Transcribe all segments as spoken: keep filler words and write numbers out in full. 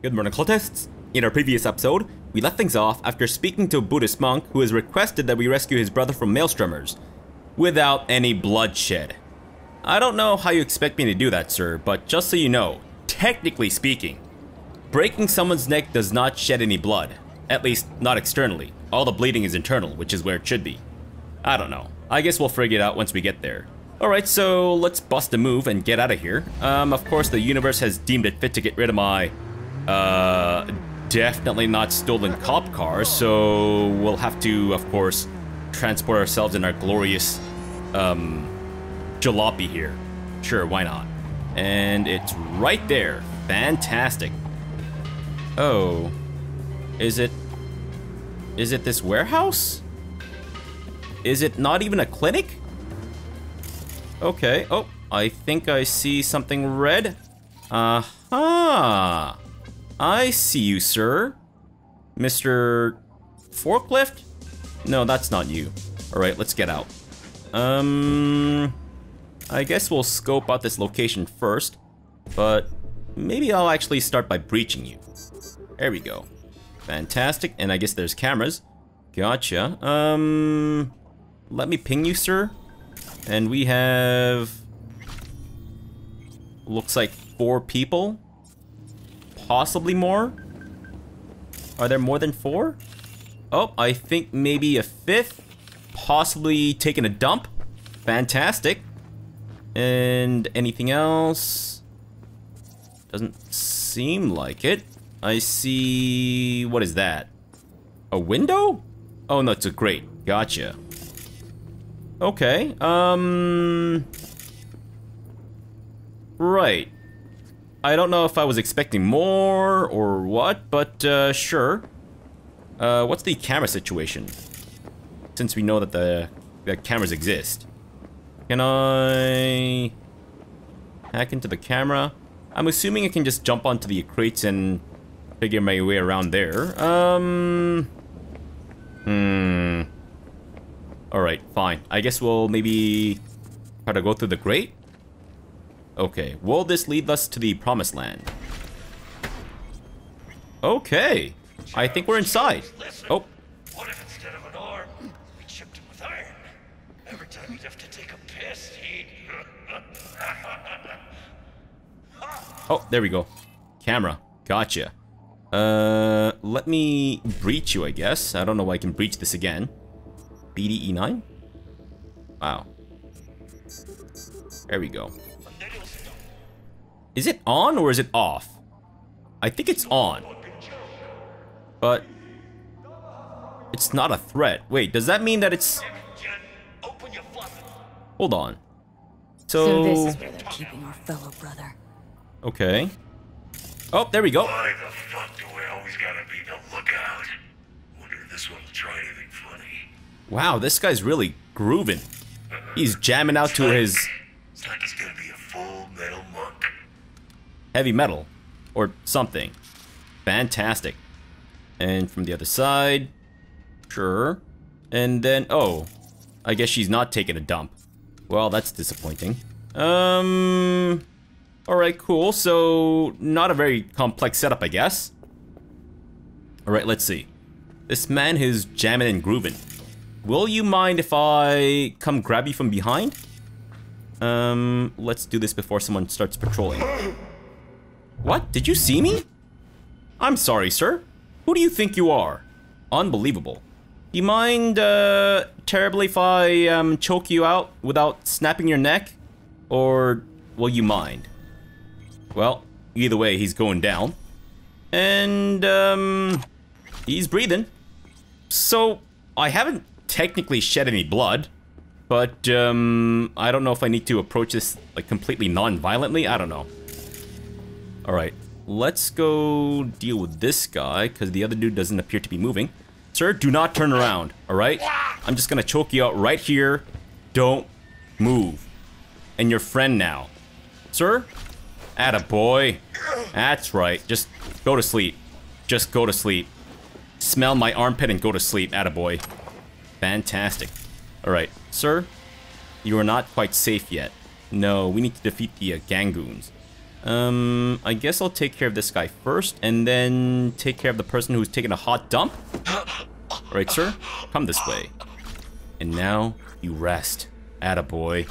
Good morning, cultists. In our previous episode, we left things off after speaking to a Buddhist monk who has requested that we rescue his brother from Maelstromers, without any bloodshed. I don't know how you expect me to do that, sir, but just so you know, technically speaking, breaking someone's neck does not shed any blood. At least, not externally. All the bleeding is internal, which is where it should be. I don't know. I guess we'll figure it out once we get there. Alright, so let's bust a move and get out of here. Um, of course, the universe has deemed it fit to get rid of my... Uh... definitely not stolen cop car, so we'll have to, of course, transport ourselves in our glorious um, jalopy here. Sure, why not? And it's right there. Fantastic. Oh, is it? Is it this warehouse? Is it not even a clinic? Okay. Oh, I think I see something red. Uh-huh. I see you, sir. Mister Forklift? No, that's not you. All right, let's get out. Um, I guess we'll scope out this location first, but maybe I'll actually start by breaching you. There we go. Fantastic, and I guess there's cameras. Gotcha. Um, let me ping you, sir. And we have, looks like four people. Possibly more? Are there more than four? Oh, I think maybe a fifth. Possibly taking a dump. Fantastic. And anything else? Doesn't seem like it. I see... what is that? A window? Oh no, it's a grate. Gotcha. Okay, um... right. I don't know if I was expecting more or what, but uh, sure. Uh, what's the camera situation? Since we know that the that cameras exist. Can I hack into the camera? I'm assuming I can just jump onto the crates and figure my way around there. Um, hmm. All right, fine. I guess we'll maybe try to go through the grate. Okay, will this lead us to the promised land? Okay, I think we're inside. Oh. What if instead of an arm, we chipped him with iron? Every time he'd have to take a piss, he'd... Oh, there we go. Camera, gotcha. Uh, let me breach you, I guess. I don't know why I can breach this again. B D E nine? Wow. There we go. Is it on or is it off? I think it's on. But it's not a threat. Wait, does that mean that it's... Hold on. So, so this is where they're keeping our fellow brother. Okay. Oh, there we go. Why the fuck do we always gotta be the lookout? Wonder if this one will try anything funny. Wow, this guy's really grooving. He's jamming out to his... It's like he's gonna be a full metal monk. Heavy metal, or something. Fantastic. And from the other side, sure. And then, oh, I guess she's not taking a dump. Well, that's disappointing. Um, all right, cool. So not a very complex setup, I guess. All right, let's see. This man is jamming and grooving. Will you mind if I come grab you from behind? Um, let's do this before someone starts patrolling. What? Did you see me? I'm sorry, sir. Who do you think you are? Unbelievable. Do you mind, uh, terribly if I, um, choke you out without snapping your neck? Or will you mind? Well, either way, he's going down. And, um, he's breathing. So, I haven't technically shed any blood. But, um, I don't know if I need to approach this, like, completely non-violently. I don't know. Alright, let's go deal with this guy, because the other dude doesn't appear to be moving. Sir, do not turn around, alright? I'm just gonna choke you out right here. Don't move. And your friend now. Sir? Attaboy. That's right, just go to sleep. Just go to sleep. Smell my armpit and go to sleep, attaboy. Fantastic. Alright, sir, you are not quite safe yet. No, we need to defeat the uh, Gangoons. Um, I guess I'll take care of this guy first, and then take care of the person who's taking a hot dump. Alright, sir, come this way. And now, you rest. Attaboy.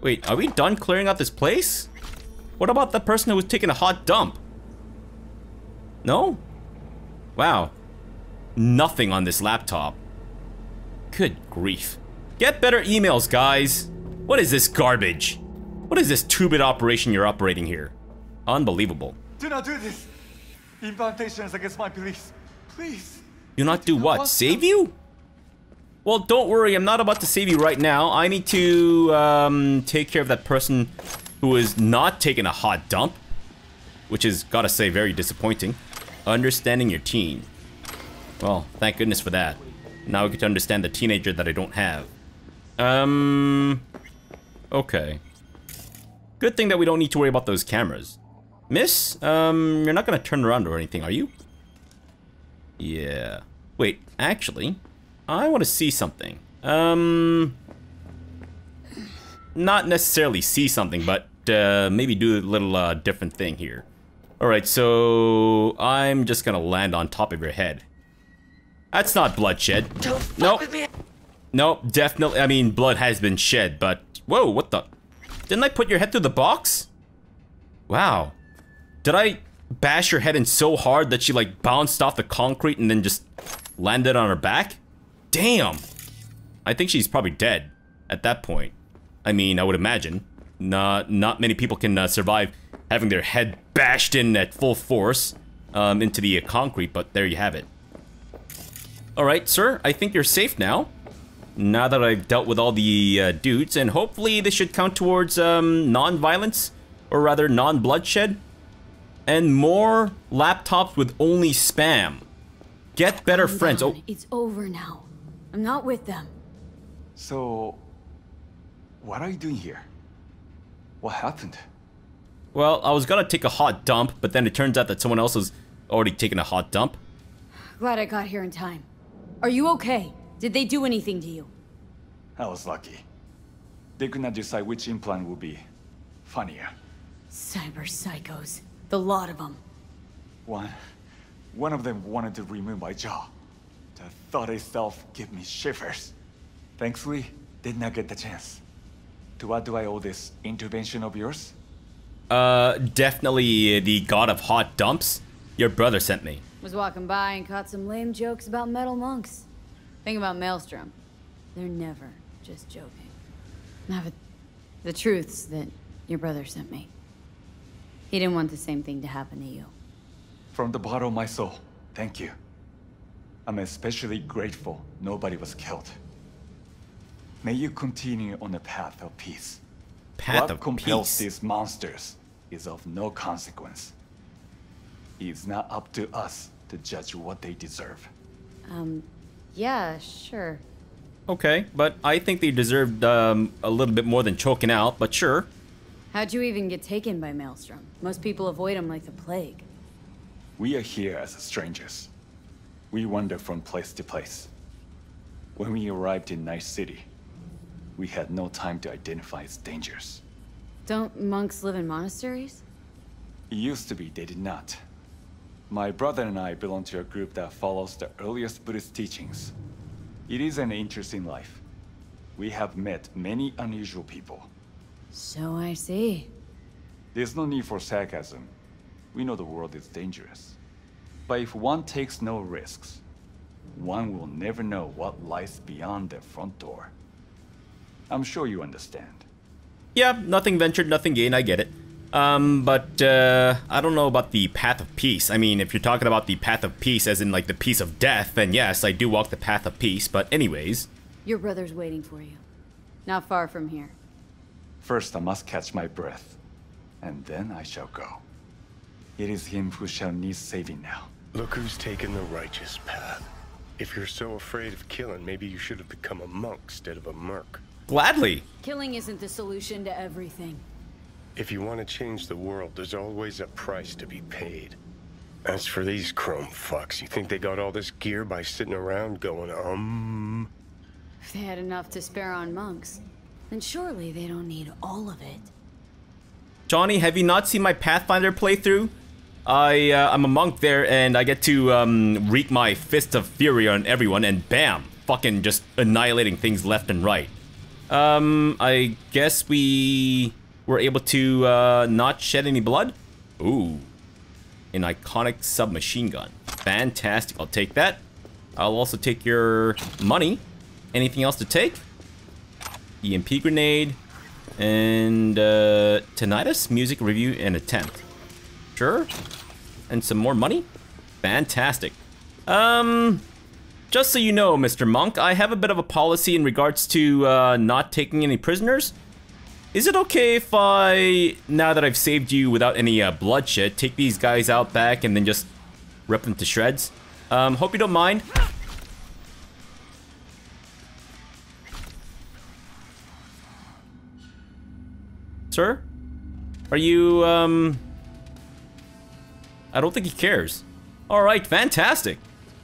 Wait, are we done clearing out this place? What about the person who was taking a hot dump? No? Wow. Nothing on this laptop. Good grief. Get better emails, guys! What is this garbage? What is this two-bit operation you're operating here? Unbelievable. Do not do this! Incantations against my beliefs. Please! Do not do what? Save you? Well, don't worry, I'm not about to save you right now. I need to um, take care of that person who is not taking a hot dump, which is, gotta say, very disappointing. Understanding your teen. Well, thank goodness for that. Now I get to understand the teenager that I don't have. Um... Okay. Good thing that we don't need to worry about those cameras. Miss, um, you're not gonna turn around or anything, are you? Yeah. Wait, actually... I want to see something. Um, not necessarily see something, but uh, maybe do a little uh, different thing here. All right, so I'm just gonna land on top of your head. That's not bloodshed. Nope. Nope. Definitely. I mean, blood has been shed, but whoa, what the? Didn't I put your head through the box? Wow. Did I bash your head in so hard that she like bounced off the concrete and then just landed on her back? Damn! I think she's probably dead at that point. I mean, I would imagine. Not, not many people can uh, survive having their head bashed in at full force um, into the uh, concrete, but there you have it. Alright, sir, I think you're safe now. Now that I've dealt with all the uh, dudes, and hopefully this should count towards um, non-violence, or rather non-bloodshed. And more laptops with only spam. Get better friends. Oh, it's over now. I'm not with them. So, what are you doing here? What happened? Well, I was gonna take a hot dump, but then it turns out that someone else was already taking a hot dump. Glad I got here in time. Are you okay? Did they do anything to you? I was lucky. They could not decide which implant would be funnier. Cyber psychos. The lot of them. One. One of them wanted to remove my jaw. The thought itself gave me shivers. Thankfully, did not get the chance. To what do I owe this intervention of yours? Uh, definitely the god of hot dumps. Your brother sent me. Was walking by and caught some lame jokes about metal monks. Think about Maelstrom. They're never just joking. Now, but the truth's that your brother sent me. He didn't want the same thing to happen to you. From the bottom of my soul, thank you. I'm especially grateful nobody was killed. May you continue on the path of peace. Path what of compels peace. These monsters is of no consequence. It's not up to us to judge what they deserve. Um, yeah, sure. Okay, but I think they deserved um, a little bit more than choking out, but sure. How'd you even get taken by Maelstrom? Most people avoid him like the plague. We are here as strangers. We wander from place to place. When we arrived in Night City, we had no time to identify its dangers. Don't monks live in monasteries? It used to be they did not. My brother and I belong to a group that follows the earliest Buddhist teachings. It is an interesting life. We have met many unusual people. So I see. There's no need for sarcasm. We know the world is dangerous. But if one takes no risks, one will never know what lies beyond their front door. I'm sure you understand. Yeah, nothing ventured, nothing gained, I get it. Um, but, uh, I don't know about the path of peace. I mean, if you're talking about the path of peace as in, like, the peace of death, then yes, I do walk the path of peace, but anyways. Your brother's waiting for you. Not far from here. First, I must catch my breath, and then I shall go. It is him who shall need saving now. Look who's taken the righteous path. If you're so afraid of killing, maybe you should have become a monk instead of a merc. Gladly. Killing isn't the solution to everything. If you want to change the world, there's always a price to be paid. As for these chrome fucks, you think they got all this gear by sitting around going, um... If they had enough to spare on monks, then surely they don't need all of it. Johnny, have you not seen my Pathfinder playthrough? I, uh, I'm a monk there, and I get to um, wreak my fist of fury on everyone, and bam! Fucking just annihilating things left and right. Um, I guess we were able to uh, not shed any blood? Ooh. An iconic submachine gun. Fantastic. I'll take that. I'll also take your money. Anything else to take? E M P grenade. And uh, tinnitus, music review, and attempt. Sure. And some more money? Fantastic. Um, just so you know, Mister Monk, I have a bit of a policy in regards to uh, not taking any prisoners. Is it okay if I, now that I've saved you without any uh, bloodshed, take these guys out back and then just rip them to shreds? Um, hope you don't mind. Sir? Are you, um... I don't think he cares. Alright, fantastic.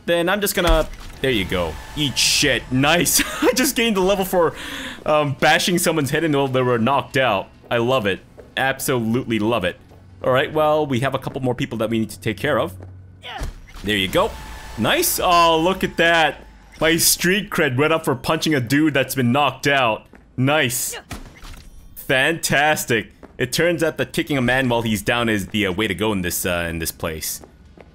Then I'm just gonna... There you go. Eat shit. Nice. I just gained a level for um, bashing someone's head until they were knocked out. I love it. Absolutely love it. Alright, well, we have a couple more people that we need to take care of. There you go. Nice. Oh, look at that. My street cred went up for punching a dude that's been knocked out. Nice. Fantastic. It turns out that kicking a man while he's down is the uh, way to go in this uh, in this place.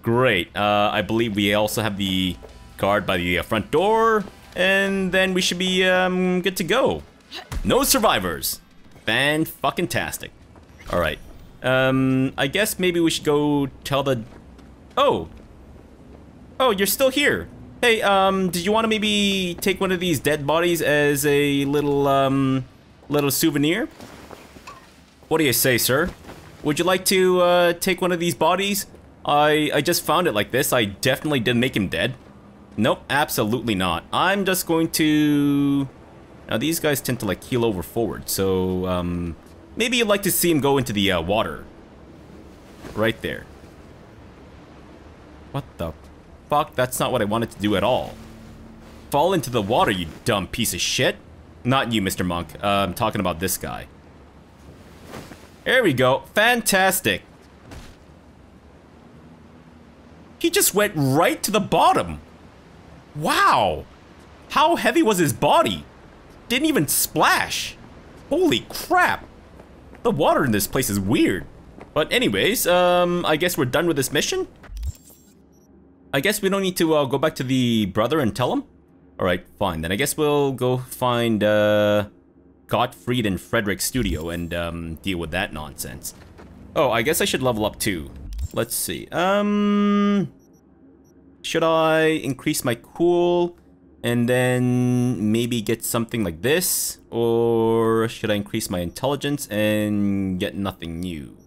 Great. Uh, I believe we also have the guard by the uh, front door, and then we should be um, good to go. No survivors. Fan-fucking-tastic. All right. Um, I guess maybe we should go tell the. Oh. Oh, you're still here. Hey, um, did you want to maybe take one of these dead bodies as a little um. little souvenir? What do you say, sir? Would you like to uh, take one of these bodies? I I just found it like this. I definitely didn't make him dead. Nope, absolutely not. I'm just going to. Now these guys tend to like heel over forward, so um, maybe you'd like to see him go into the uh, water. Right there. What the fuck? That's not what I wanted to do at all. Fall into the water, you dumb piece of shit. Not you, Mister Monk. Uh, I'm talking about this guy. There we go. Fantastic. He just went right to the bottom. Wow. How heavy was his body? Didn't even splash. Holy crap. The water in this place is weird. But anyways, um, I guess we're done with this mission. I guess we don't need to uh, go back to the brother and tell him. Alright, fine. Then I guess we'll go find uh, Gottfried and Frederick's studio and um, deal with that nonsense. Oh, I guess I should level up too. Let's see. Um, should I increase my cool and then maybe get something like this? Or should I increase my intelligence and get nothing new?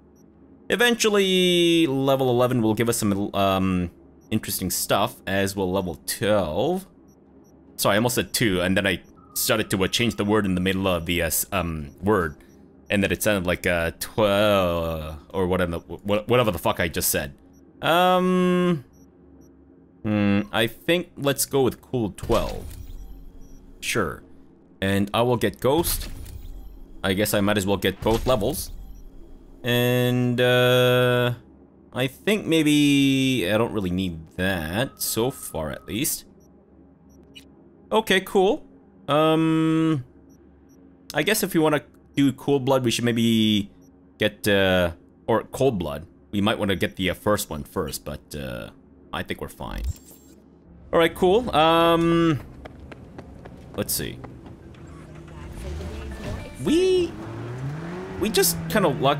Eventually, level eleven will give us some um, interesting stuff, as will level twelve. Sorry, I almost said two, and then I started to uh, change the word in the middle of the uh, um word, and then it sounded like uh twelve or whatever, whatever the fuck I just said. Um, hmm, I think let's go with cool twelve. Sure, and I will get ghost. I guess I might as well get both levels, and uh, I think maybe I don't really need that so far, at least. Okay, cool. Um, I guess if we want to do cool blood, we should maybe get, uh, or cold blood. We might want to get the uh, first one first, but uh, I think we're fine. All right, cool. Um, let's see. We, we just kind of luck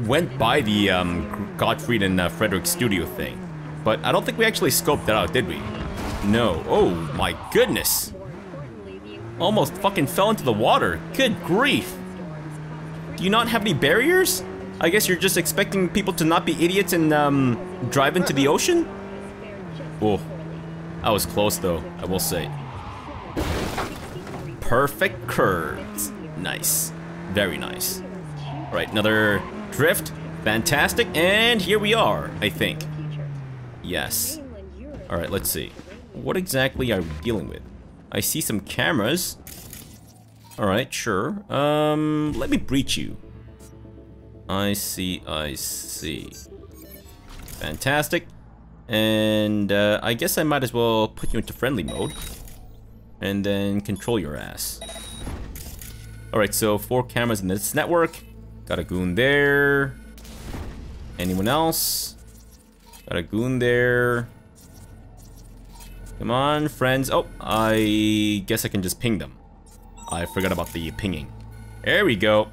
went by the um, Gottfried and uh, Frederick studio thing, but I don't think we actually scoped that out, did we? No. Oh my goodness. Almost fucking fell into the water. Good grief. Do you not have any barriers? I guess you're just expecting people to not be idiots and um, drive into the ocean? Oh, I was close though, I will say. Perfect curves. Nice. Very nice. All right, another drift. Fantastic. And here we are, I think. Yes. All right, let's see. What exactly are we dealing with? I see some cameras. Alright, sure. Um, let me breach you. I see, I see. Fantastic. And uh, I guess I might as well put you into friendly mode. And then control your ass. Alright, so four cameras in this network. Got a goon there. Anyone else? Got a goon there. Come on, friends. Oh, I guess I can just ping them. I forgot about the pinging. There we go.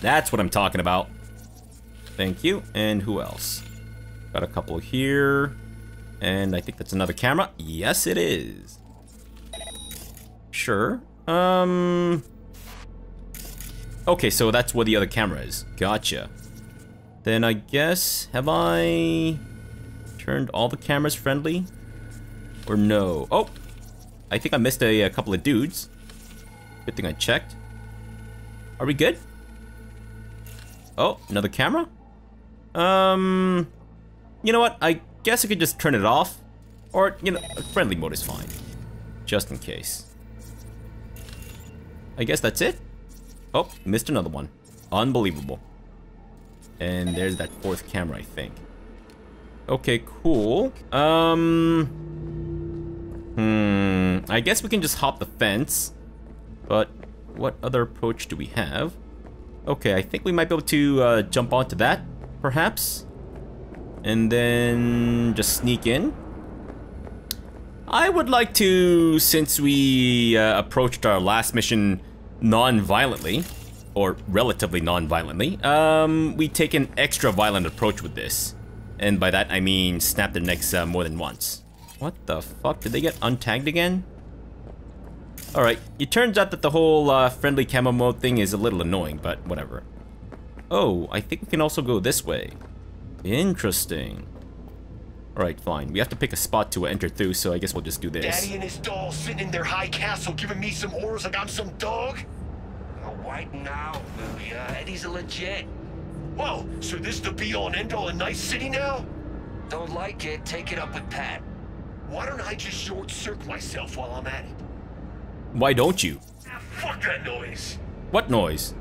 That's what I'm talking about. Thank you. And who else? Got a couple here. And I think that's another camera. Yes, it is. Sure. Um. Okay, so that's where the other camera is. Gotcha. Then I guess, have I turned all the cameras friendly? Or no? Oh, I think I missed a, a couple of dudes. Good thing I checked. Are we good? Oh, another camera? Um, you know what? I guess I could just turn it off. Or, you know, friendly mode is fine. Just in case. I guess that's it. Oh, missed another one. Unbelievable. And there's that fourth camera, I think. Okay, cool. Um, hmm, I guess we can just hop the fence. But what other approach do we have? Okay, I think we might be able to uh, jump onto that, perhaps. And then just sneak in. I would like to, since we uh, approached our last mission non-violently, or relatively non-violently, um, we take an extra violent approach with this. And by that, I mean snap their necks uh, more than once. What the fuck? Did they get untagged again? Alright, it turns out that the whole uh, friendly camo mode thing is a little annoying, but whatever. Oh, I think we can also go this way. Interesting. Alright, fine. We have to pick a spot to enter through, so I guess we'll just do this. Daddy and his doll sitting in their high castle giving me some orders like I'm some dog? I'll widen out, Louie. Eddie's a legit. Whoa, so this the be-all and end-all in Nice City now? Don't like it, take it up with Pat. Why don't I just short-circuit myself while I'm at it? Why don't you? Ah, fuck that noise. What noise?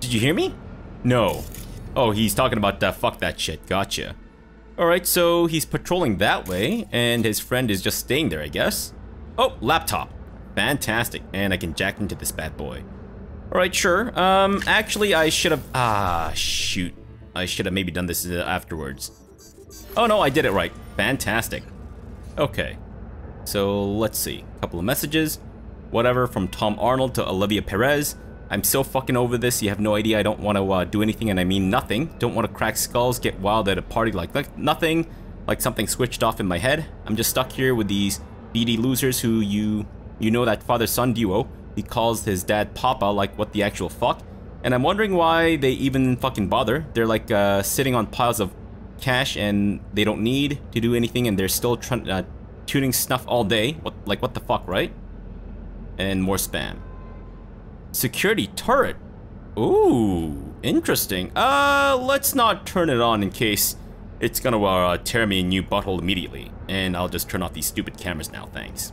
Did you hear me? No. Oh, he's talking about that. Fuck that shit. Gotcha. Alright, so he's patrolling that way, and his friend is just staying there, I guess. Oh, laptop. Fantastic. And I can jack into this bad boy. Alright, sure. Um, actually, I should have... Ah, shoot. I should have maybe done this uh, afterwards. Oh, no, I did it right. Fantastic. Okay. So, let's see. A couple of messages. Whatever, from Tom Arnold to Olivia Perez. I'm so fucking over this, you have no idea. I don't want to uh, do anything, and I mean nothing. Don't want to crack skulls, get wild at a party like, like nothing. Like something switched off in my head. I'm just stuck here with these B D losers who you... You know that father-son duo. He calls his dad Papa, like what the actual fuck. And I'm wondering why they even fucking bother. They're like uh, sitting on piles of cash, and they don't need to do anything, and they're still trying uh, tuning snuff all day. What, like what the fuck, right? And more spam. Security turret. Ooh, interesting. Uh, let's not turn it on in case it's gonna uh, tear me a new butthole immediately. And I'll just turn off these stupid cameras now, thanks.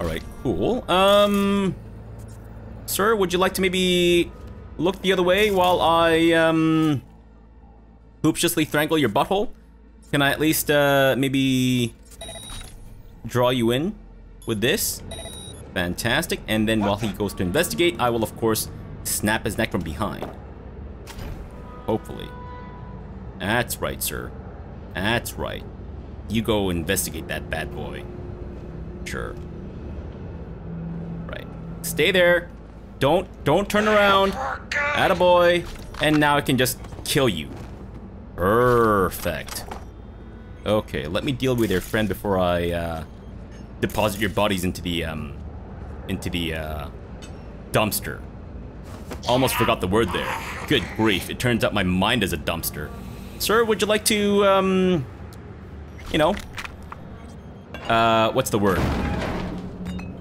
Alright, cool. Um, sir, would you like to maybe look the other way while I, um, hoopshously strangle your butthole? Can I at least, uh, maybe draw you in with this? Fantastic. And then while he goes to investigate, I will, of course, snap his neck from behind. Hopefully. That's right, sir. That's right. You go investigate that bad boy. Sure. Right. Stay there. Don't, don't turn around. Attaboy. And now I can just kill you. Perfect. Okay, let me deal with your friend before I, uh... deposit your bodies into the, um, into the, uh, dumpster. Almost forgot the word there. Good grief, it turns out my mind is a dumpster. Sir, would you like to, um, you know, uh, what's the word?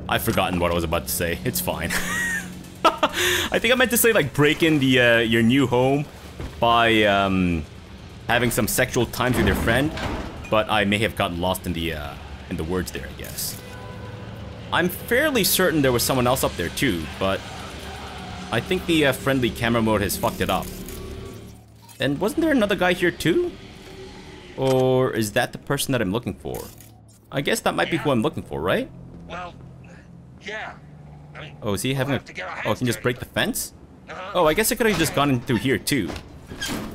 I've forgotten what I was about to say, it's fine. I think I meant to say, like, break in the, uh, your new home by, um, having some sexual times with your friend, but I may have gotten lost in the, uh, in the words there, I guess. I'm fairly certain there was someone else up there too, but I think the uh, friendly camera mode has fucked it up. And wasn't there another guy here too? Or is that the person that I'm looking for? I guess that might yeah. be who I'm looking for, right? Well, yeah. I mean, oh, is he having we'll a... Oh, I can just break the fence? Uh-huh. Oh, I guess I could have just gone in through here too.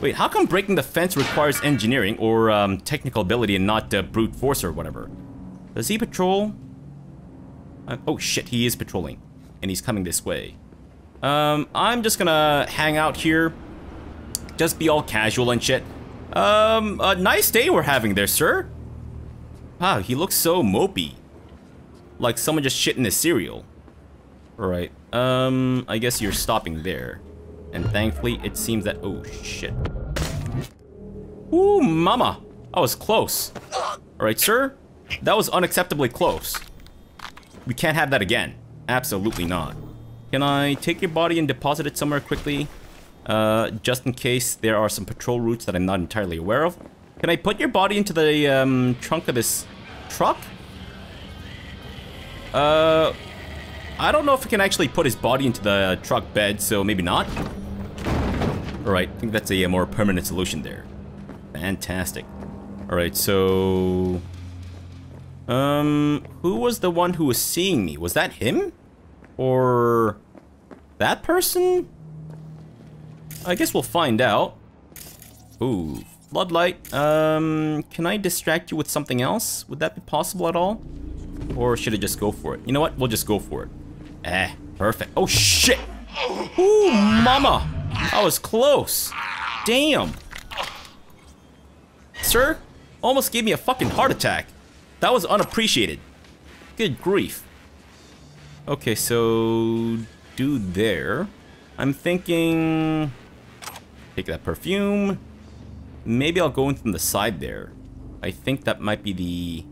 Wait, how come breaking the fence requires engineering or um, technical ability and not uh, brute force or whatever? Does he patrol? Uh, oh shit, he is patrolling. And he's coming this way. Um, I'm just gonna hang out here. Just be all casual and shit. Um, a nice day we're having there, sir. Wow, he looks so mopey. Like someone just shitting his cereal. Alright, um, I guess you're stopping there. And thankfully, it seems that... Oh, shit. Ooh, mama. I was close. Alright, sir. That was unacceptably close. We can't have that again. Absolutely not. Can I take your body and deposit it somewhere quickly? Uh, just in case there are some patrol routes that I'm not entirely aware of. Can I put your body into the um, trunk of this truck? Uh... I don't know if I can actually put his body into the truck bed, so maybe not. Alright, I think that's a more permanent solution there. Fantastic. Alright, so... Um, who was the one who was seeing me? Was that him? Or... that person? I guess we'll find out. Ooh, floodlight. Um, can I distract you with something else? Would that be possible at all? Or should I just go for it? You know what? We'll just go for it. Eh, perfect. Oh, shit! Ooh, mama! I was close! Damn! Sir, almost gave me a fucking heart attack. That was unappreciated. Good grief. Okay, so... do there. I'm thinking... take that perfume. Maybe I'll go in from the side there. I think that might be the...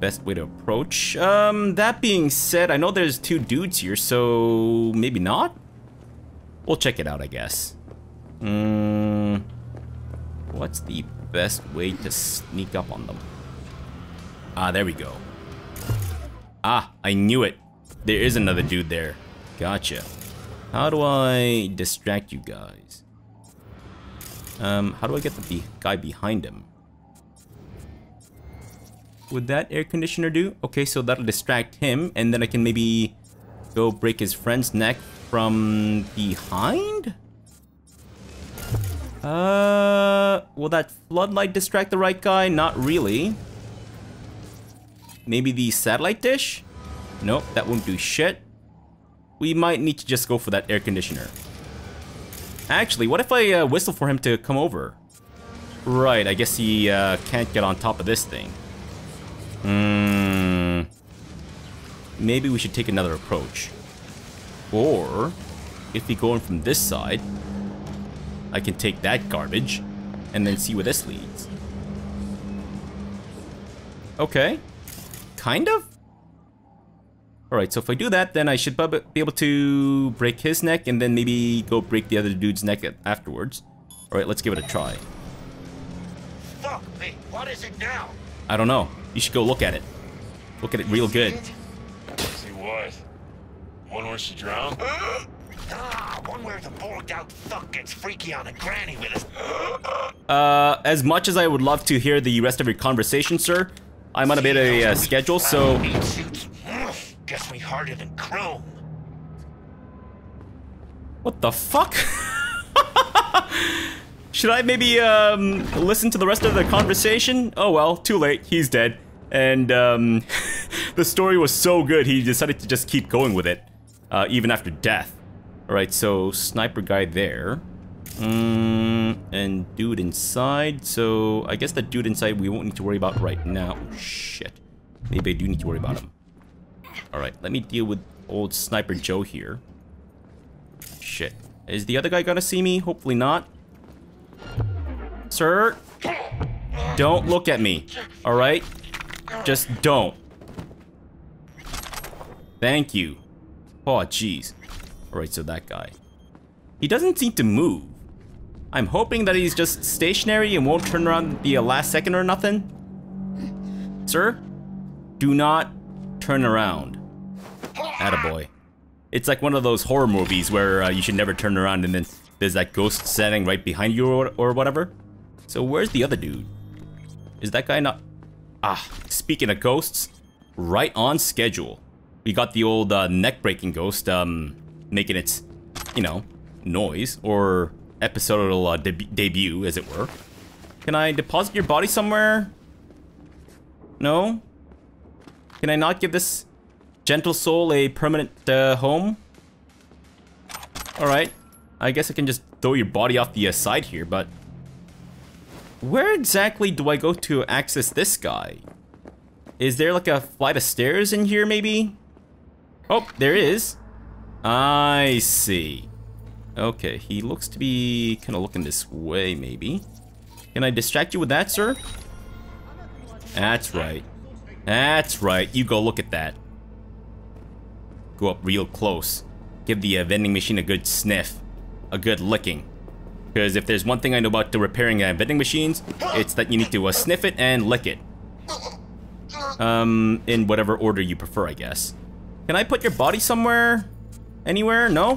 best way to approach. Um, that being said, I know there's two dudes here, so maybe not? We'll check it out, I guess. Mm, what's the best way to sneak up on them? Ah, there we go. Ah, I knew it. There is another dude there. Gotcha. How do I distract you guys? Um, how do I get the be- guy behind him? Would that air conditioner do? Okay, so that'll distract him, and then I can maybe go break his friend's neck from behind? Uh, will that floodlight distract the right guy? Not really. Maybe the satellite dish? Nope, that won't do shit. We might need to just go for that air conditioner. Actually, what if I uh, whistle for him to come over? Right, I guess he uh, can't get on top of this thing. Hmm. Maybe we should take another approach. Or, if we go in from this side, I can take that garbage and then see where this leads. Okay. Kind of? Alright, so if I do that, then I should be able to break his neck and then maybe go break the other dude's neck afterwards. Alright, let's give it a try. Fuck me, what is it now? I don't know. You should go look at it. Look at it real good. See what? One where she drowned? Ah, one where the bored out fuck gets freaky on a granny with us. Uh, as much as I would love to hear the rest of your conversation, sir, I'm on a bit of a uh, schedule, so... Guess we harder than chrome. What the fuck? Should I maybe, um, listen to the rest of the conversation? Oh well, too late, he's dead. And, um, the story was so good, he decided to just keep going with it. Uh, even after death. Alright, so, sniper guy there. Mm, and dude inside, so, I guess the dude inside we won't need to worry about right now. Oh, shit. Maybe I do need to worry about him. Alright, let me deal with old Sniper Joe here. Shit. Is the other guy gonna see me? Hopefully not. Sir, don't look at me, all right? Just don't. Thank you. Oh, jeez. All right, so that guy. He doesn't seem to move. I'm hoping that he's just stationary and won't turn around at the last second or nothing. Sir, do not turn around. Attaboy. It's like one of those horror movies where uh, you should never turn around and then there's that ghost standing right behind you or, or whatever. So where's the other dude? Is that guy not... Ah, speaking of ghosts, right on schedule. We got the old uh, neck-breaking ghost um, making its, you know, noise or episodal uh, deb debut, as it were. Can I deposit your body somewhere? No? Can I not give this gentle soul a permanent uh, home? Alright. I guess I can just throw your body off the uh, side here, but... Where exactly do I go to access this guy? Is there like a flight of stairs in here, maybe? Oh, there is. I see. Okay, he looks to be kind of looking this way, maybe. Can I distract you with that, sir? That's right. That's right. You go look at that. Go up real close. Give the uh, vending machine a good sniff. A good licking. Because if there's one thing I know about the repairing uh, vending machines, it's that you need to uh, sniff it and lick it. Um, in whatever order you prefer, I guess. Can I put your body somewhere? Anywhere? No?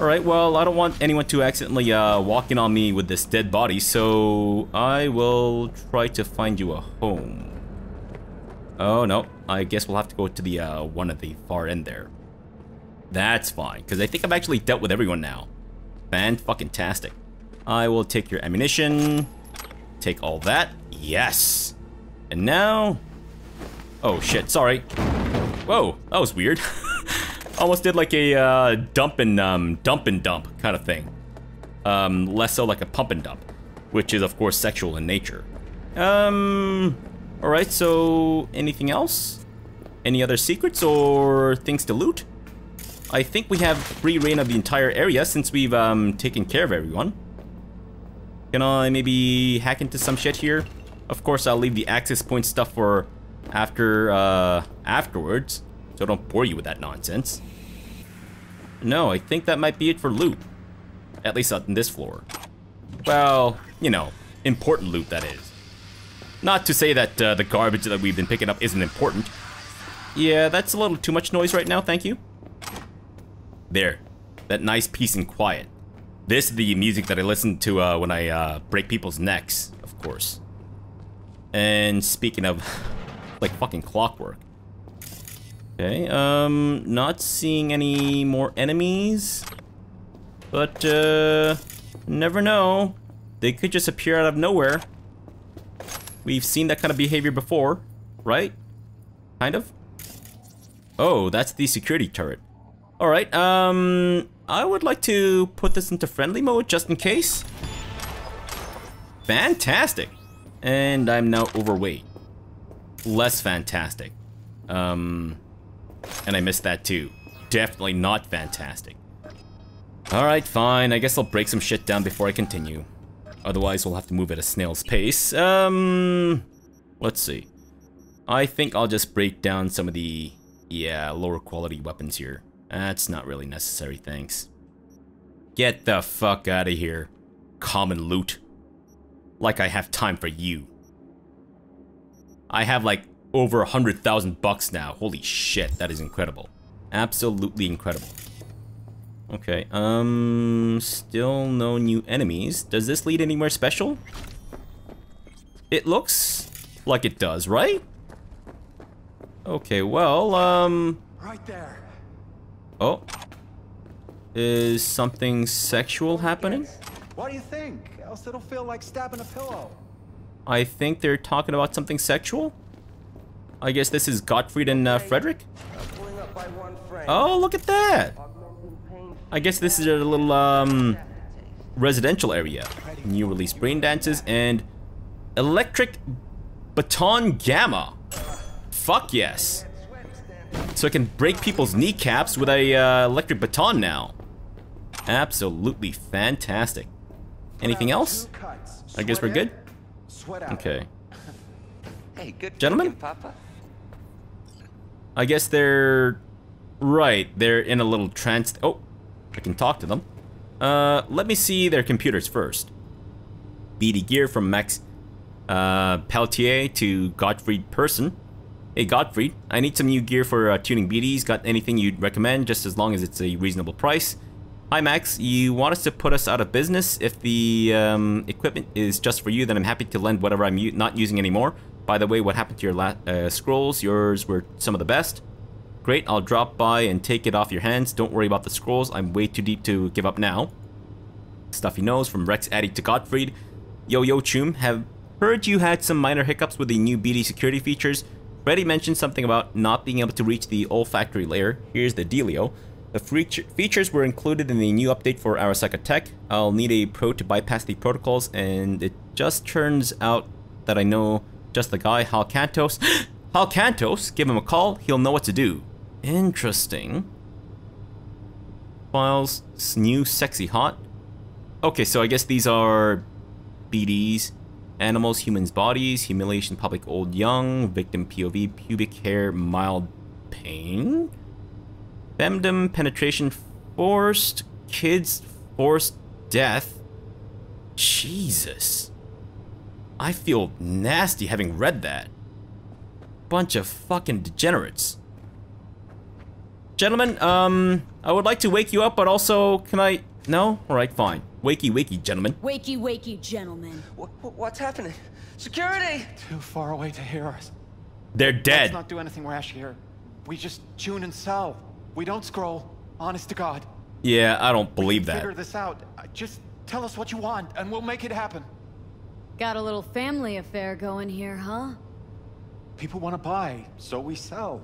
Alright, well, I don't want anyone to accidentally uh, walk in on me with this dead body, so I will try to find you a home. Oh, no. I guess we'll have to go to the uh, one at the far end there. That's fine, because I think I've actually dealt with everyone now. Fan-fucking-tastic. I will take your ammunition. Take all that. Yes! And now... Oh, shit. Sorry. Whoa, that was weird. Almost did like a uh, dump and um, dump and dump kind of thing. Um, less so like a pump and dump, which is, of course, sexual in nature. Um, all right, so anything else? Any other secrets or things to loot? I think we have free reign of the entire area since we've um, taken care of everyone. Can I maybe hack into some shit here? Of course, I'll leave the access point stuff for after uh, afterwards, so don't bore you with that nonsense. No, I think that might be it for loot. At least on this floor. Well, you know, important loot, that is. Not to say that uh, the garbage that we've been picking up isn't important. Yeah, that's a little too much noise right now, thank you. There, that nice peace and quiet. This is the music that I listen to uh, when I uh, break people's necks, of course. And speaking of, like fucking clockwork. Okay, um, not seeing any more enemies. But, uh, never know. They could just appear out of nowhere. We've seen that kind of behavior before, right? Kind of? Oh, that's the security turret. Alright, um, I would like to put this into friendly mode just in case. Fantastic! And I'm now overweight. Less fantastic. Um, and I missed that too. Definitely not fantastic. Alright, fine. I guess I'll break some shit down before I continue. Otherwise, we'll have to move at a snail's pace. Um, let's see. I think I'll just break down some of the, yeah, lower quality weapons here. That's not really necessary, thanks. Get the fuck out of here. Common loot. Like I have time for you. I have like over a hundred thousand bucks now. Holy shit, that is incredible. Absolutely incredible. Okay, um, still no new enemies. Does this lead anywhere special? It looks like it does, right? Okay, well, um... Right there. Oh, is something sexual happening? What do you think? Else it'll feel like stabbing a pillow. I think they're talking about something sexual. I guess this is Gottfried and uh, Frederick. Oh, look at that! I guess this is a little um residential area. New release brain dances and electric baton gamma. Fuck yes. So I can break people's kneecaps with a uh, electric baton now. Absolutely fantastic. Anything else? I guess we're good? Okay. Gentlemen? I guess they're... Right, they're in a little trance... Oh, I can talk to them. Uh, let me see their computers first. B D gear from Max uh, Peltier to Gottfried Person. Hey Gottfried, I need some new gear for uh, tuning B Ds. Got anything you'd recommend, just as long as it's a reasonable price? Hi Max, you want us to put us out of business? If the um, equipment is just for you, then I'm happy to lend whatever I'm u not using anymore. By the way, what happened to your la uh, scrolls? Yours were some of the best. Great, I'll drop by and take it off your hands. Don't worry about the scrolls, I'm way too deep to give up now. Stuffy nose from Rex Addy to Gottfried. Yo yo Chum, have heard you had some minor hiccups with the new B D security features. Freddy mentioned something about not being able to reach the olfactory layer. Here's the dealio. The features were included in the new update for Arasaka Tech. I'll need a pro to bypass the protocols, and it just turns out that I know just the guy, Hal Kantos. Hal Kantos? Give him a call, he'll know what to do. Interesting. Files, new sexy hot. Okay, so I guess these are B Ds. Animals, humans, bodies, humiliation, public, old, young, victim, P O V, pubic hair, mild pain, femdom, penetration, forced, kids, forced, death. Jesus. I feel nasty having read that. Bunch of fucking degenerates. Gentlemen, um, I would like to wake you up, but also, can I... No? Alright, fine. Wakey, wakey, gentlemen. Wakey, wakey, gentlemen. What, what's happening? Security! Too far away to hear us. They're dead. Let's not do anything rash here. We just tune and sell. We don't scroll. Honest to God. Yeah, I don't believe that. Figure this out. Just tell us what you want, and we'll make it happen. Got a little family affair going here, huh? People want to buy, so we sell.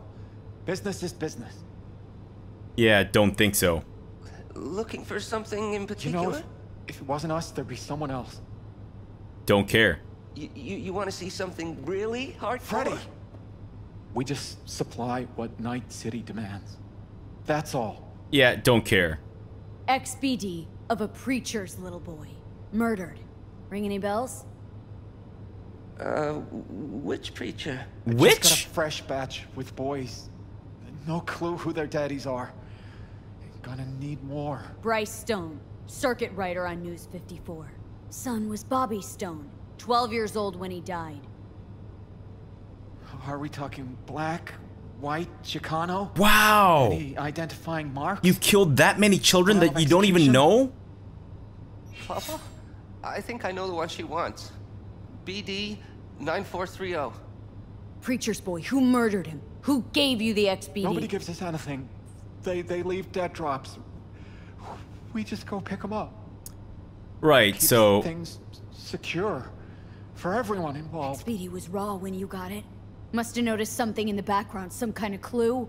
Business is business. Yeah, don't think so. Looking for something in particular? You know, if If it wasn't us, there'd be someone else. Don't care. You, you, you want to see something really hardcore? Freddy! We just supply what Night City demands. That's all. Yeah, don't care. X B D of a preacher's little boy. Murdered. Ring any bells? Uh, which preacher? I which? Just got a fresh batch with boys. No clue who their daddies are. Gonna need more. Bryce Stone. Circuit writer on News fifty-four. Son was Bobby Stone, twelve years old when he died. Are we talking black, white, Chicano? Wow! Any identifying marks? You've killed that many children that you don't even know? Papa? I think I know the one she wants. B D nine four three zero. Preacher's boy, who murdered him? Who gave you the X B D? Nobody gives us anything. They, they leave dead drops. We just go pick them up. Right, keep so things secure for everyone involved. Speedy was raw when you got it. Must have noticed something in the background, some kind of clue.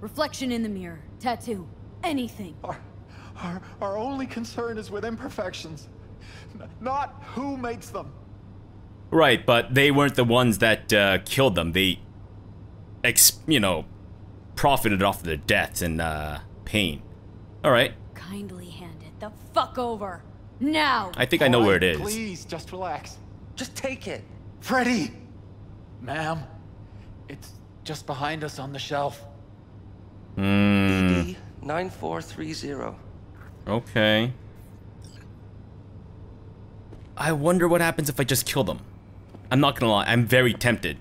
Reflection in the mirror, tattoo, anything. Our, our, our only concern is with imperfections, not who makes them. Right, but they weren't the ones that uh, killed them. They, ex you know, profited off their deaths and uh, pain. All right. Kindly hand it the fuck over now. I think I know where it is. Please, just relax. Just take it, Freddy. Ma'am, it's just behind us on the shelf. Mm. B D nine four three zero. Okay. I wonder what happens if I just kill them. I'm not gonna lie. I'm very tempted.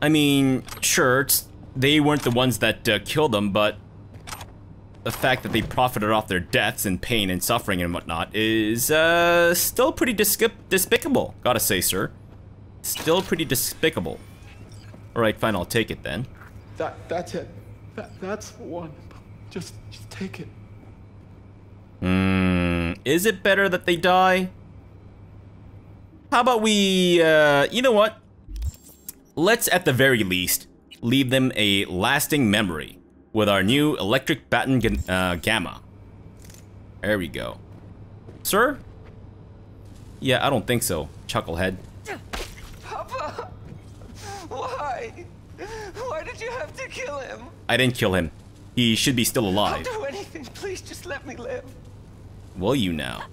I mean, sure, it's, they weren't the ones that uh, killed them, but the fact that they profited off their deaths and pain and suffering and whatnot is uh, still pretty despicable, gotta say, sir. Still pretty despicable. Alright, fine, I'll take it then. That, that's it. That, that's the one. Just, just take it. Mm, is it better that they die? How about we, uh, you know what? Let's, at the very least, leave them a lasting memory with our new electric baton uh, gamma. There we go. Sir? Yeah, I don't think so, chucklehead. Papa! Why? Why did you have to kill him? I didn't kill him. He should be still alive. I'll do anything. Please just let me live. Will you now?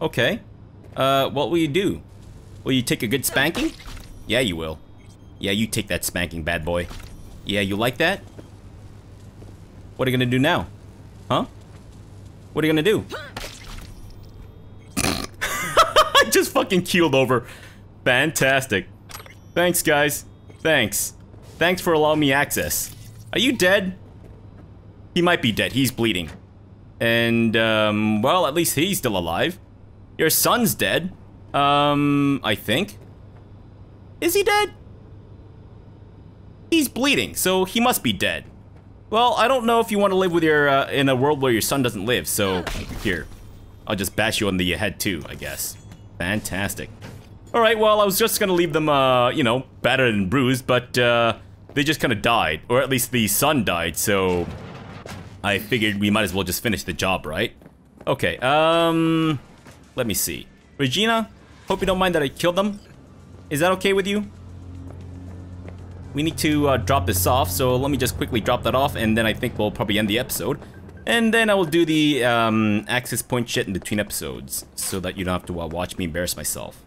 Okay. Uh, what will you do? Will you take a good spanking? Yeah, you will. Yeah, you take that spanking, bad boy. Yeah, you like that? What are you gonna do now? Huh? What are you gonna do? I just fucking keeled over. Fantastic. Thanks, guys. Thanks. Thanks for allowing me access. Are you dead? He might be dead. He's bleeding. And, um, well, at least he's still alive. Your son's dead. Um, I think. Is he dead? He's bleeding, so he must be dead. Well, I don't know if you want to live with your, uh, in a world where your son doesn't live, so here. I'll just bash you on the head too, I guess. Fantastic. Alright, well, I was just gonna leave them, uh, you know, battered and bruised, but, uh, they just kinda died. Or at least the son died, so... I figured we might as well just finish the job, right? Okay, um... let me see. Regina, hope you don't mind that I killed them. Is that okay with you? We need to uh, drop this off, so let me just quickly drop that off, and then I think we'll probably end the episode. And then I will do the um, access point shit in between episodes, so that you don't have to uh, watch me embarrass myself.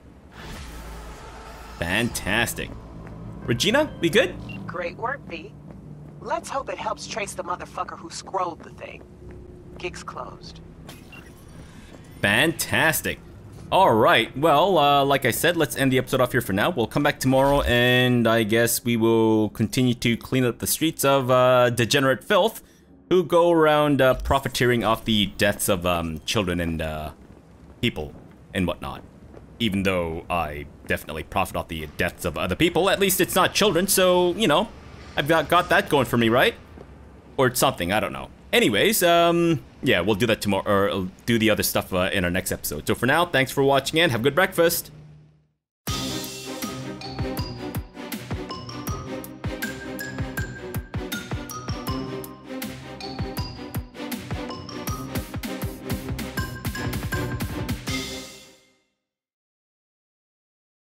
Fantastic. Regina, we good? Great work, V. Let's hope it helps trace the motherfucker who scrolled the thing. Gig's closed. Fantastic. Alright, well, uh, like I said, let's end the episode off here for now. We'll come back tomorrow, and I guess we will continue to clean up the streets of uh, degenerate filth, who go around uh, profiteering off the deaths of um, children and uh, people and whatnot. Even though I definitely profit off the deaths of other people, at least it's not children, so, you know, I've got, got that going for me, right? Or something, I don't know. Anyways, um, yeah, we'll do that tomorrow, or do the other stuff uh, in our next episode. So for now, thanks for watching and have a good breakfast.